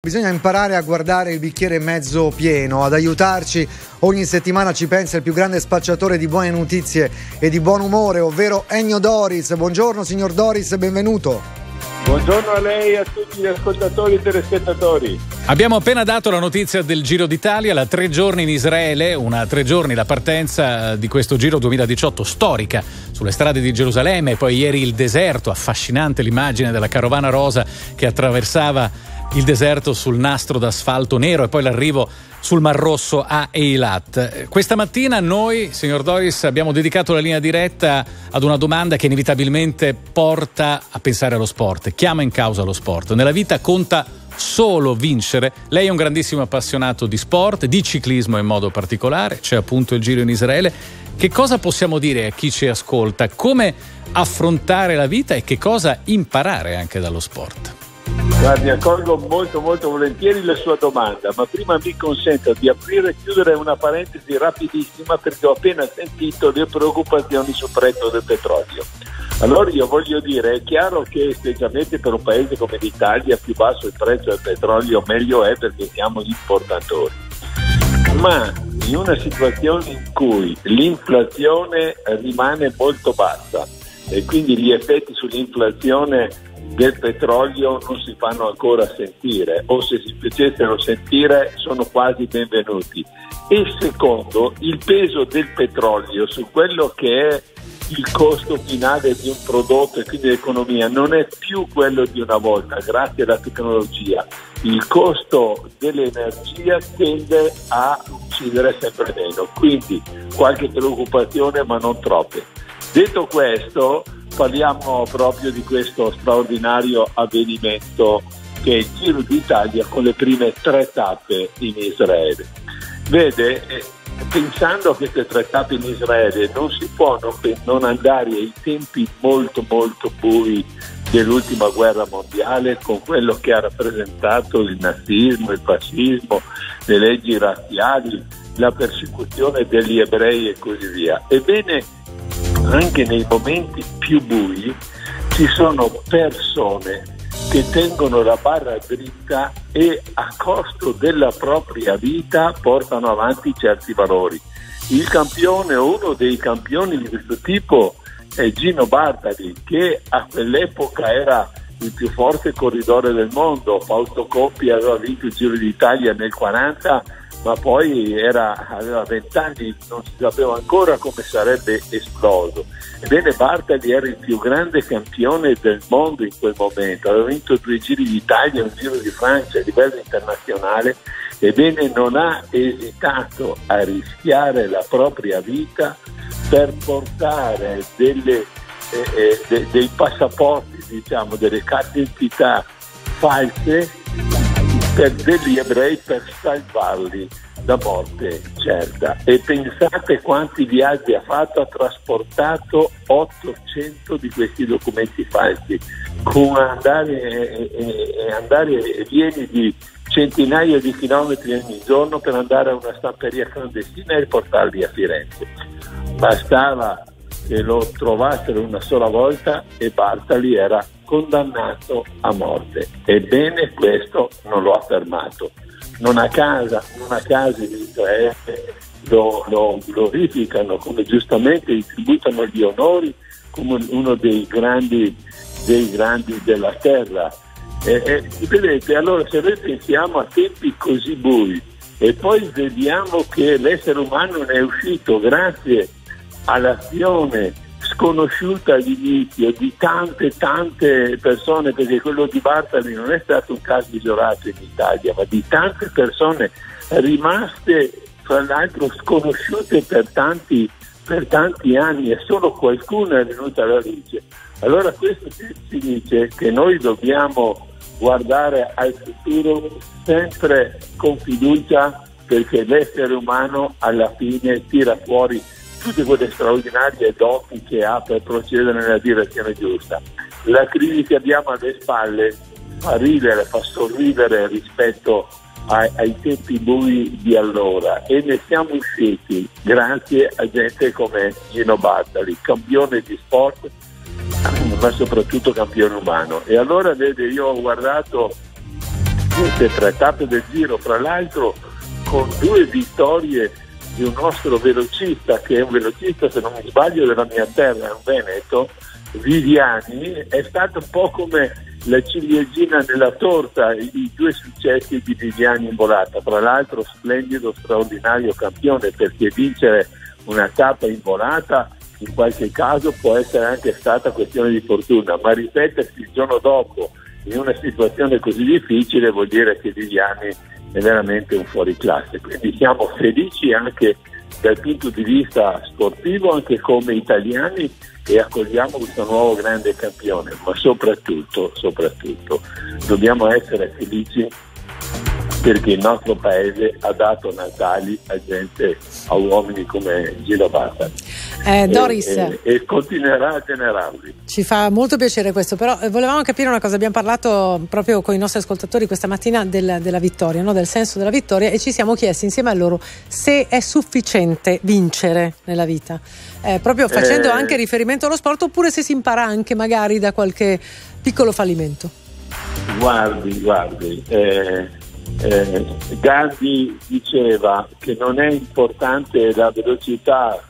Bisogna imparare a guardare il bicchiere mezzo pieno. Ad aiutarci ogni settimana ci pensa il più grande spacciatore di buone notizie e di buon umore, ovvero Ennio Doris. Buongiorno signor Doris, benvenuto. Buongiorno a lei e a tutti gli ascoltatori e telespettatori. Abbiamo appena dato la notizia del Giro d'Italia, la 3 giorni in Israele, una 3 giorni la partenza di questo Giro 2018 storica sulle strade di Gerusalemme, poi ieri il deserto, affascinante l'immagine della carovana rosa che attraversava il deserto sul nastro d'asfalto nero e poi l'arrivo sul Mar Rosso a Eilat. Questa mattina noi, signor Doris, abbiamo dedicato la linea diretta ad una domanda che inevitabilmente porta a pensare allo sport, chiama in causa lo sport. Nella vita conta solo vincere. Lei è un grandissimo appassionato di sport, di ciclismo in modo particolare, c'è appunto il Giro in Israele. Che cosa possiamo dire a chi ci ascolta? Come affrontare la vita e che cosa imparare anche dallo sport? Guardi, accolgo molto volentieri la sua domanda, ma prima mi consenta di aprire e chiudere una parentesi rapidissima, perché ho appena sentito le preoccupazioni sul prezzo del petrolio. Allora io voglio dire, è chiaro che specialmente per un paese come l'Italia più basso il prezzo del petrolio meglio è, perché siamo gli importatori, ma in una situazione in cui l'inflazione rimane molto bassa e quindi gli effetti sull'inflazione del petrolio non si fanno ancora sentire, o se si facessero sentire sono quasi benvenuti. E secondo, il peso del petrolio su quello che è il costo finale di un prodotto e quindi l'economia non è più quello di una volta. Grazie alla tecnologia il costo dell'energia tende a uccidere sempre meno, quindi qualche preoccupazione ma non troppe. Detto questo, parliamo proprio di questo straordinario avvenimento che è il Giro d'Italia con le prime 3 tappe in Israele. Vede, pensando a queste 3 tappe in Israele non si può non andare ai tempi molto bui dell'ultima guerra mondiale, con quello che ha rappresentato il nazismo, il fascismo, le leggi razziali, la persecuzione degli ebrei e così via. Ebbene, anche nei momenti più bui ci sono persone che tengono la barra dritta e a costo della propria vita portano avanti certi valori. Il campione, uno dei campioni di questo tipo, è Gino Bartali, che a quell'epoca era il più forte corridore del mondo. Fausto Coppi aveva vinto il Giro d'Italia nel 1940, ma poi aveva 20 anni, non si sapeva ancora come sarebbe esploso. Ebbene, Bartali era il più grande campione del mondo in quel momento, aveva vinto 2 Giri d'Italia, un Giro di Francia a livello internazionale. Ebbene, non ha esitato a rischiare la propria vita per portare dei passaporti, diciamo, delle carte d'identità false per degli ebrei, per salvarli da morte certa. E pensate quanti viaggi ha fatto: ha trasportato 800 di questi documenti falsi, con andare e vieni di centinaia di chilometri ogni giorno per andare a una stamperia clandestina e portarli a Firenze. Bastava che lo trovassero una sola volta e Bartali era condannato a morte. Ebbene, questo non lo ha fermato. Non a caso in Israele lo glorificano, come giustamente distributano gli onori, come uno dei grandi della terra. Vedete, allora, se noi pensiamo a tempi così bui e poi vediamo che l'essere umano ne è uscito grazie all'azione sconosciuta all'inizio di tante persone, perché quello di Bartali non è stato un caso isolato in Italia, ma di tante persone rimaste tra l'altro sconosciute per tanti anni, e solo qualcuno è venuta alla luce. Allora questo ci dice che noi dobbiamo guardare al futuro sempre con fiducia, perché l'essere umano alla fine tira fuori tutte quelle straordinarie doti che ha per procedere nella direzione giusta. La crisi che abbiamo alle spalle fa ridere, fa sorridere rispetto ai tempi bui di allora, e ne siamo usciti grazie a gente come Gino Bartali, campione di sport ma soprattutto campione umano. E allora, vede, io ho guardato tutte tre tappe del Giro, fra l'altro con due vittorie di un nostro velocista, che è un velocista, se non mi sbaglio, della mia terra, un veneto, Viviani. È stato un po' come la ciliegina nella torta, i due successi di Viviani in volata, tra l'altro splendido, straordinario campione, perché vincere una tappa in volata in qualche caso può essere anche stata questione di fortuna, ma ripetersi il giorno dopo in una situazione così difficile vuol dire che Viviani è veramente un fuoriclasse. Quindi siamo felici anche dal punto di vista sportivo, anche come italiani, e accogliamo questo nuovo grande campione, ma soprattutto dobbiamo essere felici perché il nostro paese ha dato Natali a gente, a uomini come Gino Bartali. Doris, e continuerà a generarli. Ci fa molto piacere questo, però volevamo capire una cosa. Abbiamo parlato proprio con i nostri ascoltatori questa mattina della vittoria, no? Del senso della vittoria, e ci siamo chiesti insieme a loro se è sufficiente vincere nella vita, proprio facendo anche riferimento allo sport, oppure se si impara anche magari da qualche piccolo fallimento. Guardi, Gandhi diceva che non è importante la velocità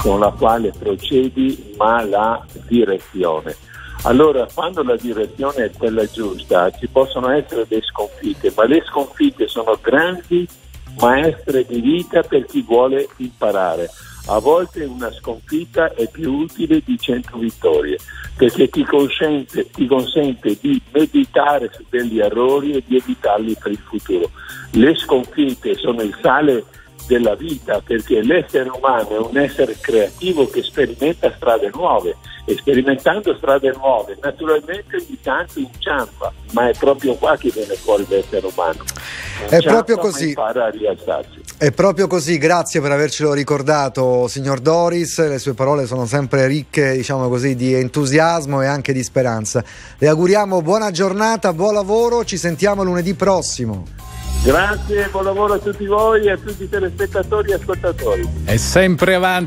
con la quale procedi, ma la direzione. Allora, quando la direzione è quella giusta, ci possono essere delle sconfitte, ma le sconfitte sono grandi maestre di vita per chi vuole imparare. A volte una sconfitta è più utile di 100 vittorie, perché ti consente di meditare su degli errori e di evitarli per il futuro. Le sconfitte sono il sale della vita, perché l'essere umano è un essere creativo che sperimenta strade nuove, e sperimentando strade nuove naturalmente ogni tanto inciampa, ma è proprio qua che viene fuori l'essere umano. È proprio così. Impara a rialzarsi. È proprio così, grazie per avercelo ricordato, signor Doris. Le sue parole sono sempre ricche, diciamo così, di entusiasmo e anche di speranza. Le auguriamo buona giornata, buon lavoro, ci sentiamo lunedì prossimo. Grazie, buon lavoro a tutti voi e a tutti i telespettatori e ascoltatori. È sempre avanti.